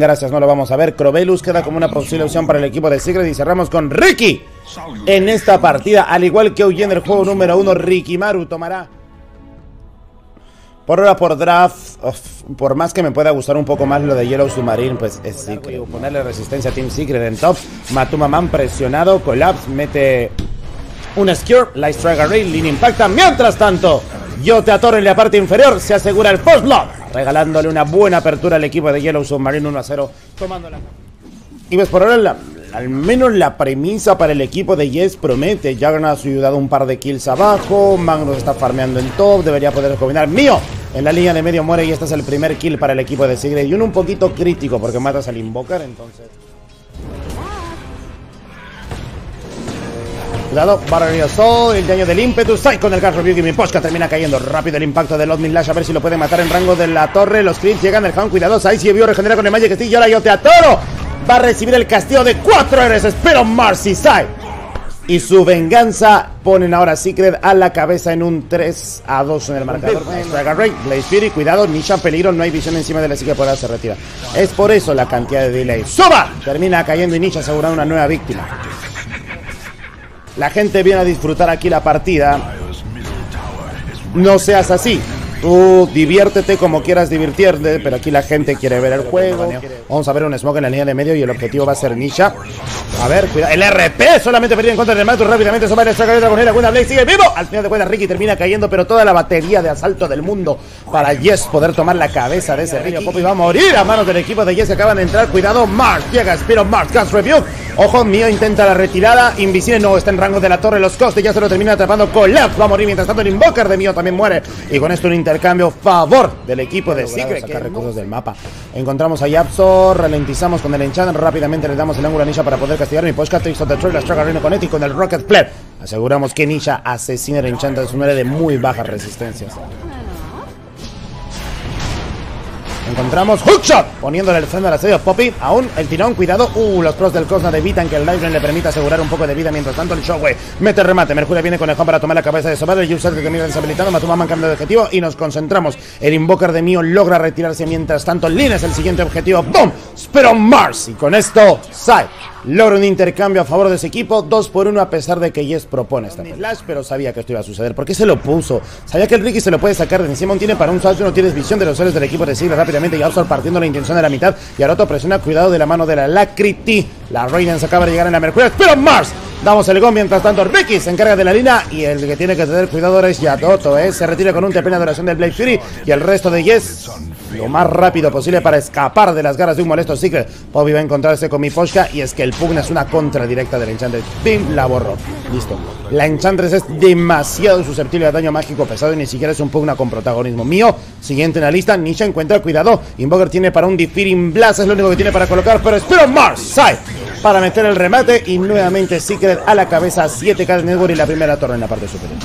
bien, gracias, no lo vamos a ver. Crovelus queda como una posible opción para el equipo de Secret y cerramos con Ricky en esta partida. Al igual que Oyen, el juego número 1, Ricky Maru tomará por ahora por draft. Por más que me pueda gustar un poco más lo de Yellow Submarine, pues es Secret. Ponerle resistencia a Team Secret en top. Matumbaman presionado, Collapse mete un Skewer, Light Strike Array, Línea impacta. Mientras tanto, Yotea Torre en la parte inferior se asegura el post block, regalándole una buena apertura al equipo de Yellow Submarine 1-0, tomándola. Y ves por ahora al menos la premisa para el equipo de Yes promete. Juggernaut ha ayudado un par de kills abajo, Magnus está farmeando en top, debería poder combinar. Mio en la línea de medio muere y este es el primer kill para el equipo de Sigrid. Y uno un poquito crítico porque matas al Invoker, entonces... Cuidado, Barrio Sol, el daño del ímpetu. Sai con el Gas Review y Miposhka termina cayendo rápido. El impacto del Odmin Lash, a ver si lo puede matar en rango de la torre. Los creeps llegan, el Hound, cuidado. Sai si vio regenera con el Magic Stick y ahora Yotea Toro va a recibir el castigo de 4 héroes. Espero Marcy Sai y su venganza ponen ahora Secret a la cabeza en un 3-2 en el marcador. Dragon Ray, Blade Fury, cuidado, Nisha en peligro, no hay visión encima de la Secret, por ahora se retira. Es por eso la cantidad de delay. ¡Suba! Termina cayendo y Nisha asegurando una nueva víctima. La gente viene a disfrutar aquí la partida. No seas así. Tú diviértete como quieras divirtierte, pero aquí la gente quiere ver el juego. Vamos a ver un smoke en la línea de medio y el objetivo va a ser Nisha. A ver, cuidado. El RP solamente perdió en contra del Magnus rápidamente. Sobre el Strike Dragon, la buena Blade sigue vivo. Al final de cuentas Ricky termina cayendo, pero toda la batería de asalto del mundo para Yes poder tomar la cabeza de ese Ricky. Poppy va a morir a manos del equipo de Yes que acaban de entrar. Cuidado, Mark llega, Spiro Mark, Gas Review. Ojo, Mio intenta la retirada, Invisible no está en rango de la torre, los costes ya se lo termina atrapando. Collapse va a morir, mientras tanto el Invoker de Mio también muere. Y con esto un intercambio favor del equipo de Secret. Sacar recursos del mapa. Encontramos a Yapzor, ralentizamos con el Enchantress, rápidamente le damos el ángulo a Nisha para poder castigar. Miposhka, Tricks of the Trail, la Strike Arena con Eti con el Rocket Flare. Aseguramos que Nisha asesina el Enchantress, un héroe de muy bajas resistencias. Encontramos Hookshot poniéndole el freno al asedio a Poppy. Aún el tirón, cuidado. Los pros del Cosna evitan que el Lifeline le permita asegurar un poco de vida. Mientras tanto el Shockwave mete remate. Mercurial viene con el Juan para tomar la cabeza de Sobal. El User que termina deshabilitado. Matumbaman cambio de objetivo y nos concentramos. El Invoker de Mio logra retirarse. Mientras tanto Lin es el siguiente objetivo. ¡Boom! Pero Mars. Y con esto Sai logra un intercambio a favor de ese equipo. 2 por 1 a pesar de que Yes propone esta flash. Pero sabía que esto iba a suceder. ¿Por qué se lo puso? Sabía que el Ricky se lo puede sacar de encima. Tiene para un salto. No tienes visión de los héroes del equipo de Sigla rápidamente. Yapzor partiendo la intención de la mitad. Yadoto presiona, cuidado de la mano de la Lacrity. La Raiden se acaba de llegar en la Mercurial. Pero Mars, damos el gol. Mientras tanto Ricky se encarga de la línea y el que tiene que tener cuidado ahora es Yadoto, Se retira con un TP de duración del Blade Fury y el resto de Yes lo más rápido posible para escapar de las garras de un molesto Secret. Poppy va a encontrarse con Miposhka y es que el Pugna es una contra directa del Enchantress. Pim, la borró. Listo. La Enchantress es demasiado susceptible a daño mágico pesado y ni siquiera es un Pugna con protagonismo. Mio, siguiente en la lista. Nisha encuentra cuidado. Invoker tiene para un Differing Blast, es lo único que tiene para colocar, pero espero Mars Sai para meter el remate y nuevamente Secret a la cabeza. 7K de network y la primera torre en la parte superior.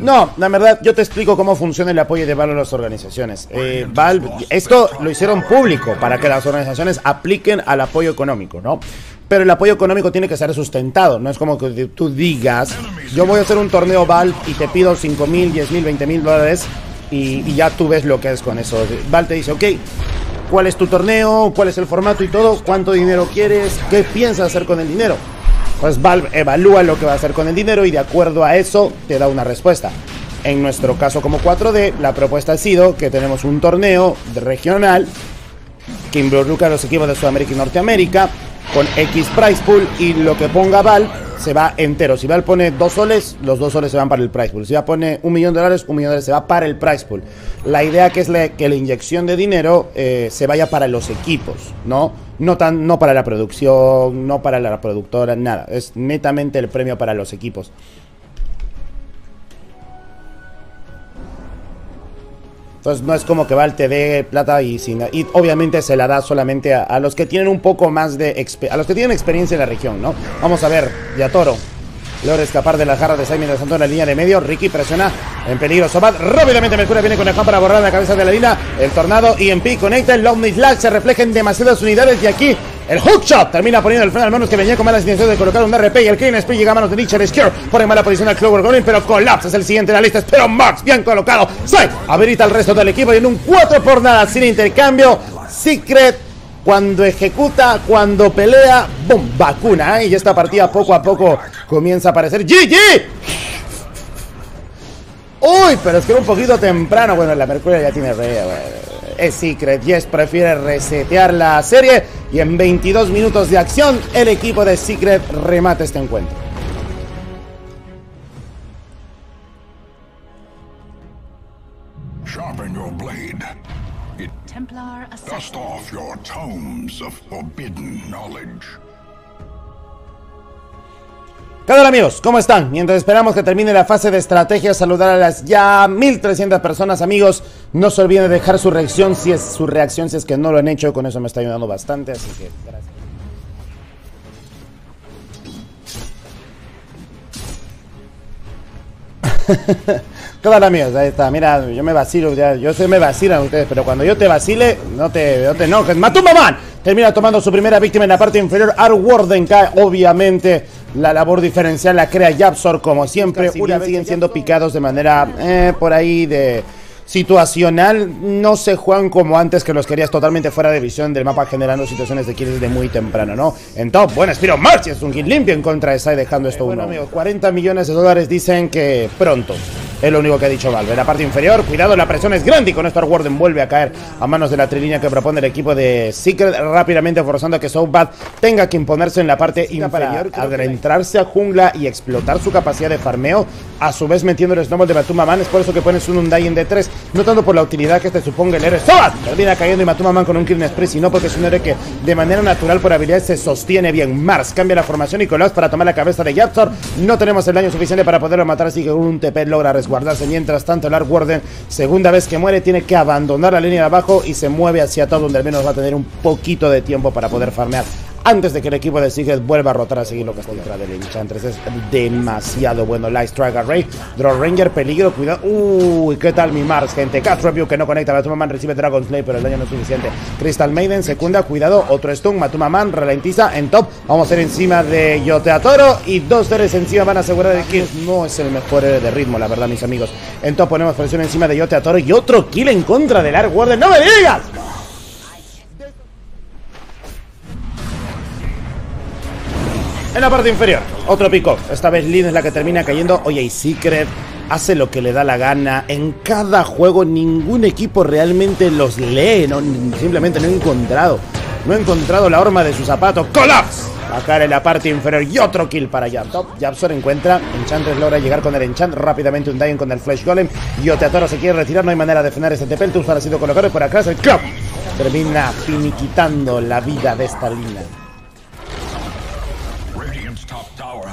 No, la verdad, yo te explico cómo funciona el apoyo de Valve a las organizaciones. Valve, esto lo hicieron público para que las organizaciones apliquen al apoyo económico, ¿no? Pero el apoyo económico tiene que ser sustentado. No es como que tú digas, yo voy a hacer un torneo Valve y te pido 5.000, 10.000, 20.000 dólares y ya tú ves lo que es con eso. Valve te dice, ok, ¿cuál es tu torneo? ¿Cuál es el formato y todo? ¿Cuánto dinero quieres? ¿Qué piensas hacer con el dinero? Pues Valve evalúa lo que va a hacer con el dinero y de acuerdo a eso te da una respuesta. En nuestro caso como 4D, la propuesta ha sido que tenemos un torneo regional que involucra a los equipos de Sudamérica y Norteamérica con X prize pool y lo que ponga Valve se va entero. Si Valve pone 2 soles, los 2 soles se van para el prize pool. Si Valve pone $1.000.000, $1.000.000 se va para el prize pool. La idea que es que la inyección de dinero se vaya para los equipos, ¿no? No para la producción, no para la productora, nada. Es netamente el premio para los equipos. Entonces no es como que Valve te dé plata y obviamente se la da solamente a los que tienen un poco más de... a los que tienen experiencia en la región, ¿no? Vamos a ver, Yatoro logra escapar de las garras de Sai, mientras tanto en la línea de medio Ricky presiona en peligro Sobat. Rápidamente Mercurio viene con el fan para borrar la cabeza de la línea. El tornado y en P conecta el Omni Slash, se refleja en demasiadas unidades y aquí El Hookshot termina poniendo el freno al Magnus, que venía con malas intenciones de colocar un RP, y el Kane Spree llega a manos de Nisha. Rescure pone en mala posición al Clover Golem, pero Collapse es el siguiente en la lista. Pero Max bien colocado, Sai habilita al resto del equipo y en un 4 por nada sin intercambio, Secret cuando ejecuta, cuando pelea, boom, vacuna, ¿eh? Y esta partida poco a poco comienza a aparecer. ¡GG! Uy, pero es que era un poquito temprano. Bueno, la Mercurial ya tiene rey. Es Secret, Yes prefiere resetear la serie. Y en 22 minutos de acción, el equipo de Secret remata este encuentro. Sharpen your blade. Templar dust off your tomes of forbidden knowledge. ¿Qué tal, amigos? ¿Cómo están? Mientras esperamos que termine la fase de estrategia, saludar a las ya 1300 personas, amigos. No se olviden de dejar su reacción, si es que no lo han hecho. Con eso me está ayudando bastante, así que gracias. ¿Qué tal, amigos? Ahí está, mira, yo me vacilo, ya, yo sé, me vacilan ustedes, pero cuando yo te vacile, no te enojes. ¡Matumbaman! Termina tomando su primera víctima en la parte inferior. Arwarden cae, obviamente. La labor diferencial la crea Yapzor, como siempre. Una vez siguen siendo picados de manera por ahí de situacional. No se juegan como antes, que los querías totalmente fuera de visión del mapa, generando situaciones de kills desde muy temprano, ¿no? En top, buen Spiro March, es un kill limpio en contra de Sai, dejando esto uno. Bueno, amigos, 40 millones de dólares dicen que pronto. Es lo único que ha dicho Valve. En la parte inferior, cuidado, la presión es grande y con esto Arwarden vuelve a caer a manos de la trilínea que propone el equipo de Secret, rápidamente forzando a que Southbat tenga que imponerse en la parte inferior para adentrarse a jungla y explotar su capacidad de farmeo, a su vez metiendo el snowball de Matumbaman. Es por eso que pones un Undying de 3, no tanto por la utilidad que este suponga el héroe. ¡Sobat! Termina cayendo y Matumbaman con un Killing Spree, sino porque es un héroe que de manera natural por habilidad se sostiene bien. Mars cambia la formación y Collapse para tomar la cabeza de Yapzor. No tenemos el daño suficiente para poderlo matar, así que un TP logra resguardar. Mientras tanto, el Arwarden, segunda vez que muere, tiene que abandonar la línea de abajo y se mueve hacia todo, donde al menos va a tener un poquito de tiempo para poder farmear antes de que el equipo de Secret vuelva a rotar a seguir lo que está detrás del Enchantress. Es demasiado bueno. Light Strike Array, Draw Ranger, peligro, cuidado. Uy, ¿qué tal mi Mars, gente? Cast Review que no conecta. Matumbaman recibe Dragon Slay, pero el daño no es suficiente. Crystal Maiden, secunda, cuidado. Otro stun, Matumbaman ralentiza en top. Vamos a ir encima de Yotea Torre y dos seres encima van a asegurar el kill. No es el mejor héroe de ritmo, la verdad, mis amigos. En top ponemos presión encima de Yotea Torre y otro kill en contra del Arwarden. ¡No me digas! En la parte inferior, otro pico. Esta vez Lynn es la que termina cayendo. Oye, y Secret hace lo que le da la gana. En cada juego ningún equipo realmente los lee. No, simplemente no he encontrado la horma de su zapato. ¡Collapse! Acá en la parte inferior y otro kill para Yapzor. Yapzor encuentra, Enchantress logra llegar con el Enchant, rápidamente un Dying con el Flash Golem. Yotea Torre se quiere retirar, no hay manera de frenar este TP. El Tulfar ha sido colocado y por acá el club termina finiquitando la vida de esta línea.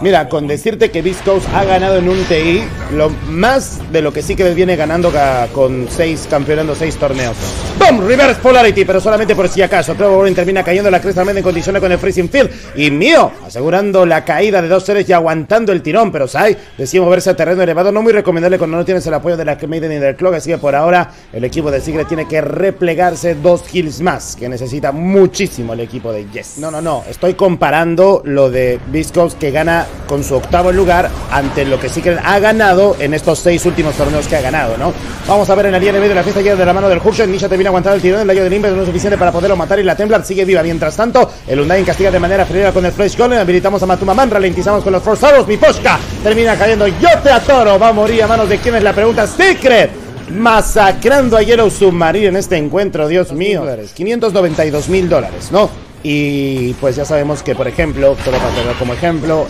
Mira, con decirte que Beast Coast ha ganado en un TI lo más de lo que sí que viene ganando con 6, campeonando 6 torneos. ¡Boom! Reverse Polarity, pero solamente por si acaso. Crovelus termina cayendo la cresta en condiciones con el Freezing Field. Y Mio asegurando la caída de dos seres y aguantando el tirón. Pero Sai decide moverse a terreno elevado. No muy recomendable cuando no tienes el apoyo de la Maiden y del Clock. Así que por ahora el equipo de Secret tiene que replegarse dos kills más, que necesita muchísimo el equipo de Yes. No. Estoy comparando lo de Beast Coast, que gana con su octavo lugar, ante lo que Secret ha ganado en estos 6 últimos torneos que ha ganado, ¿no? Vamos a ver en la línea de medio de la fiesta, llega de la mano del Hookshot. Nisha te viene aguantando el tirón, el daño del Inverse no es suficiente para poderlo matar y la Templar sigue viva. Mientras tanto, el Undying castiga de manera fría con el Flash Golem, habilitamos a Matumbaman, ralentizamos con los Force Arrows. Miposhka termina cayendo. Yotea Torre va a morir a manos de quienes la pregunta. Secret masacrando a Yellow Submarine en este encuentro, Dios mío. $592.000, ¿no? Y pues ya sabemos que, por ejemplo, solo para tener como ejemplo,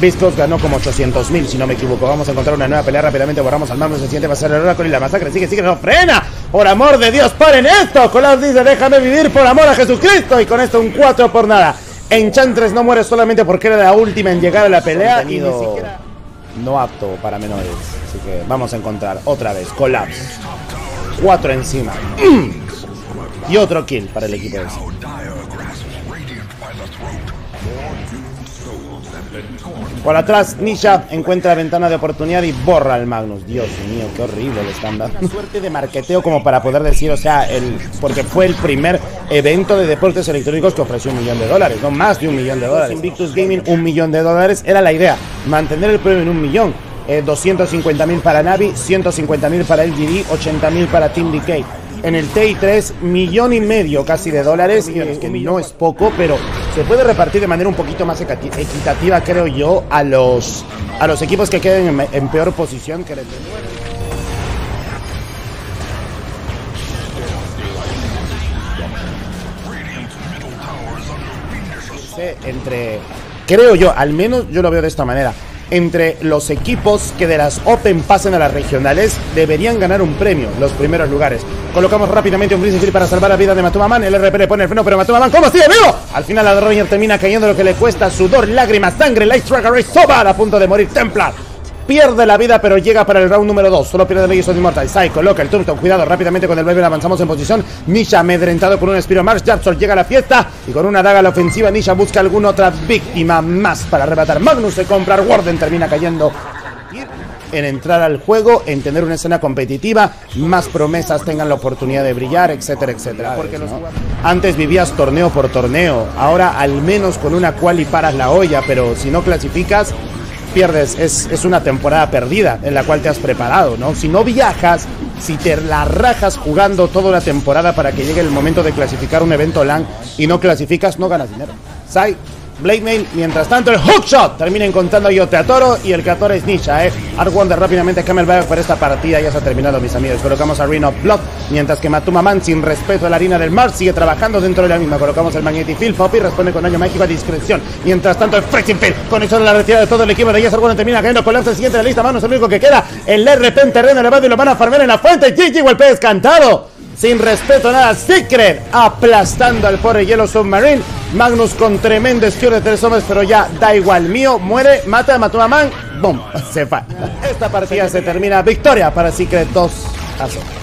Biscos ganó como 800.000, si no me equivoco. Vamos a encontrar una nueva pelea rápidamente. Borramos al Magnus, el siguiente va a ser el Oráculo y la masacre sigue, no frena. Por amor de Dios, paren esto. Collapse dice, déjame vivir por amor a Jesucristo. Y con esto un 4 por nada. Enchantress no muere solamente porque era la última en llegar a la pelea y ni siquiera no apto para menores. Así que vamos a encontrar otra vez Collapse. 4 encima. Y otro kill para el equipo de ese. Por atrás, Nisha encuentra la ventana de oportunidad y borra al Magnus. Dios mío, qué horrible le están dando. Una suerte de marqueteo como para poder decir, o sea, porque fue el primer evento de deportes electrónicos que ofreció $1 millón, no más de $1 millón. Invictus Gaming, $1 millón era la idea, mantener el premio en $1 millón. 250.000 para Navi, 150.000 para LGD, 80.000 para Team Decay. En el TI3, $1,5 millón casi de dólares, que no es poco, pero se puede repartir de manera un poquito más equitativa, creo yo, a los equipos que queden en peor posición que el TI3. Creo yo, al menos yo lo veo de esta manera. Entre los equipos que de las Open pasen a las regionales, deberían ganar un premio los primeros lugares. Colocamos rápidamente un Blitzkrieg para salvar la vida de Matumbaman. El RP le pone el freno, pero Matumbaman, ¿cómo sigue vivo? Al final la Roger termina cayendo, lo que le cuesta sudor, lágrimas, sangre. Light Strike Array soba a punto de morir. Templar pierde la vida, pero llega para el round número 2. Solo pierde el Legion Immortal. Sai coloca el Tombstone. Cuidado rápidamente con el Valve. Avanzamos en posición. Nisha amedrentado con un Spiro March. Yapzor llega a la fiesta y con una daga a la ofensiva. Nisha busca alguna otra víctima más para arrebatar. Magnus se compra. Warden termina cayendo. En entrar al juego, en tener una escena competitiva, más promesas tengan la oportunidad de brillar, etcétera, etcétera. Porque ¿no? Antes vivías torneo por torneo. Ahora al menos con una quali paras la olla, pero si no clasificas, pierdes, es una temporada perdida en la cual te has preparado, ¿no? Si no viajas, si te la rajas jugando toda la temporada para que llegue el momento de clasificar un evento LAN y no clasificas, no ganas dinero. Sai, Blade Mail, mientras tanto el Hookshot termina encontrando a Yotea Torre y el 14 es Nisha, Arwonder rápidamente Camelback para esta partida, ya se ha terminado, mis amigos. Colocamos a Ring of Blood, mientras que Matumbaman, sin respeto a la harina del mar, sigue trabajando dentro de la misma. Colocamos el Magnetic Field, Poppy responde con daño mágico a discreción. Mientras tanto el Freezing Field, conexión a la retirada de todo el equipo de ellas, Arwonder termina cayendo, colapsa el siguiente de la lista, Manos el único que queda, el RP en terreno elevado y lo van a farmear en la fuente, GG, golpe descantado. Sin respeto a nada, Secret aplastando al pobre Yellow Submarine. Magnus con tremendo esquivo de 3 hombres, pero ya da igual. Mio muere, mata a Matumbaman, boom, se va. Esta partida se termina, victoria para Secret 2-0.